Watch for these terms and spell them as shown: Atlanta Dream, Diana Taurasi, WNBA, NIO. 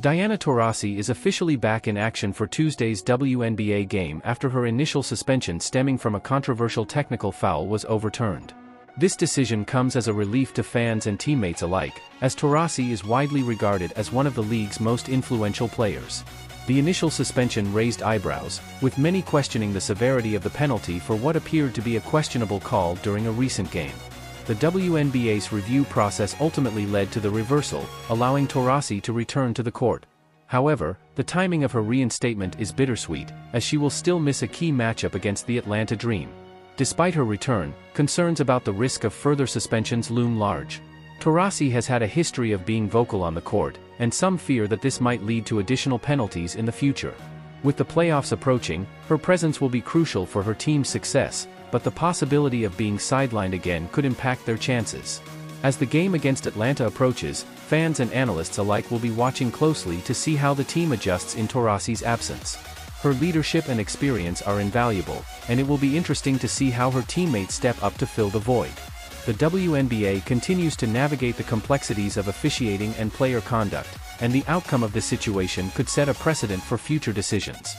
Diana Taurasi is officially back in action for Tuesday's WNBA game after her initial suspension stemming from a controversial technical foul was overturned. This decision comes as a relief to fans and teammates alike, as Taurasi is widely regarded as one of the league's most influential players. The initial suspension raised eyebrows, with many questioning the severity of the penalty for what appeared to be a questionable call during a recent game. The WNBA's review process ultimately led to the reversal, allowing Taurasi to return to the court. However, the timing of her reinstatement is bittersweet, as she will still miss a key matchup against the Atlanta Dream. Despite her return, concerns about the risk of further suspensions loom large. Taurasi has had a history of being vocal on the court, and some fear that this might lead to additional penalties in the future. With the playoffs approaching, her presence will be crucial for her team's success, but the possibility of being sidelined again could impact their chances. As the game against Atlanta approaches, fans and analysts alike will be watching closely to see how the team adjusts in Taurasi's absence. Her leadership and experience are invaluable, and it will be interesting to see how her teammates step up to fill the void. The WNBA continues to navigate the complexities of officiating and player conduct, and the outcome of this situation could set a precedent for future decisions.